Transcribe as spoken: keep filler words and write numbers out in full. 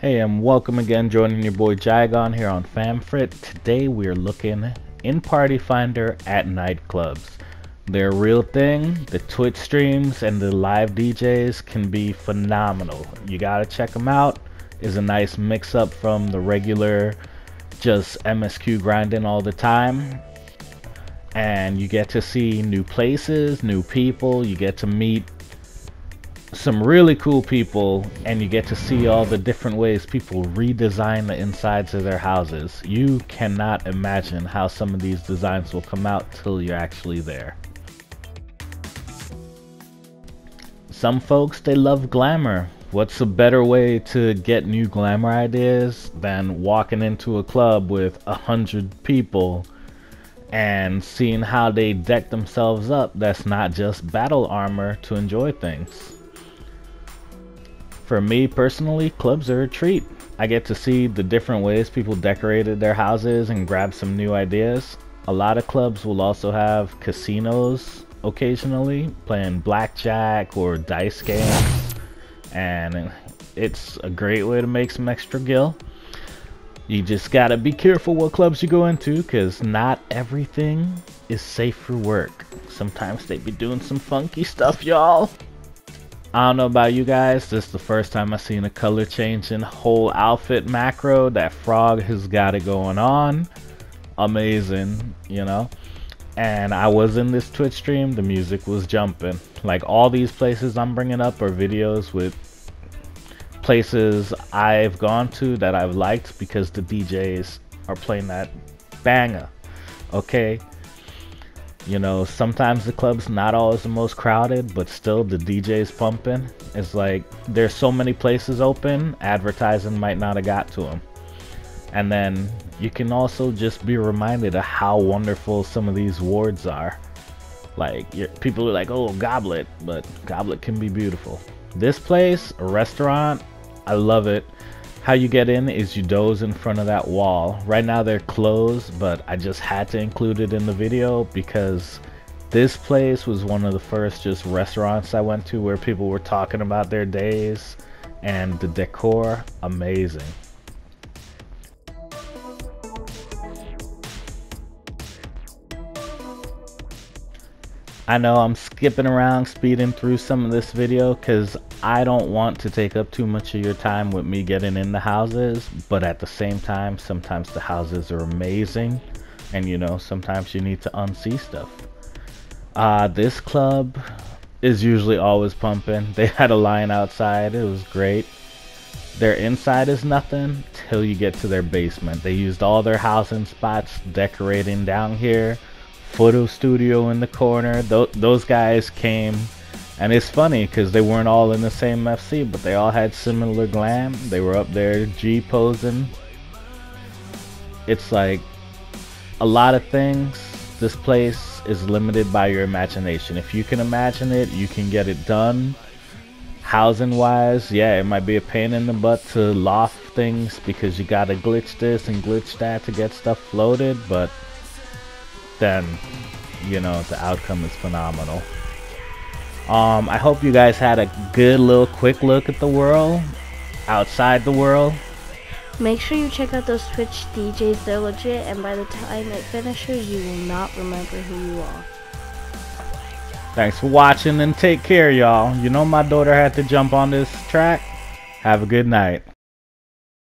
Hey, and welcome again, joining your boy Jigon here on FamFrit. Today we're looking in Party Finder at nightclubs. They're a real thing. The Twitch streams and the live D Js can be phenomenal. You gotta check them out. It's a nice mix up from the regular just M S Q grinding all the time. And you get to see new places, new people, you get to meet some really cool people, and you get to see all the different ways people redesign the insides of their houses. You cannot imagine how some of these designs will come out till you're actually there. Some folks, they love glamour. What's a better way to get new glamour ideas than walking into a club with a hundred people and seeing how they deck themselves up that's not just battle armor to enjoy things. For me personally, clubs are a treat. I get to see the different ways people decorated their houses and grab some new ideas. A lot of clubs will also have casinos occasionally, playing blackjack or dice games, and it's a great way to make some extra gil. You just gotta be careful what clubs you go into, because not everything is safe for work. Sometimes they be doing some funky stuff, y'all. I don't know about you guys, this is the first time I've seen a color changing whole outfit macro. That frog has got it going on. Amazing, you know. And I was in this Twitch stream, the music was jumping. Like, all these places I'm bringing up are videos with places I've gone to that I've liked because the D Js are playing that banger, okay? You know, sometimes the club's not always the most crowded, but still the D J's pumping. It's like, there's so many places open, advertising might not have got to them. And then you can also just be reminded of how wonderful some of these wards are. Like, you're, people are like, oh, Goblet, but Goblet can be beautiful. This place, a restaurant, I love it. How you get in is you doze in front of that wall. Right now they're closed, but I just had to include it in the video because this place was one of the first just restaurants I went to where people were talking about their days, and the decor, amazing. I know I'm skipping around, speeding through some of this video because I don't want to take up too much of your time with me getting in the houses, but at the same time, sometimes the houses are amazing, and you know, sometimes you need to unsee stuff. Uh, this club is usually always pumping. They had a line outside, it was great. Their inside is nothing till you get to their basement. They used all their housing spots, decorating down here. Photo studio in the corner. Th those guys came, and it's funny because they weren't all in the same F C, but they all had similar glam. They were up there G posing. It's like a lot of things. This place is limited by your imagination. If you can imagine it, you can get it done. Housing wise, yeah, it might be a pain in the butt to loft things because you gotta glitch this and glitch that to get stuff floated, but then you know the outcome is phenomenal. um I hope you guys had a good little quick look at the world outside the world. Make sure you check out those Twitch D Js, they're legit, and by the time it finishes you will not remember who you are. Thanks for watching and take care, y'all. You know my daughter had to jump on this track. Have a good night.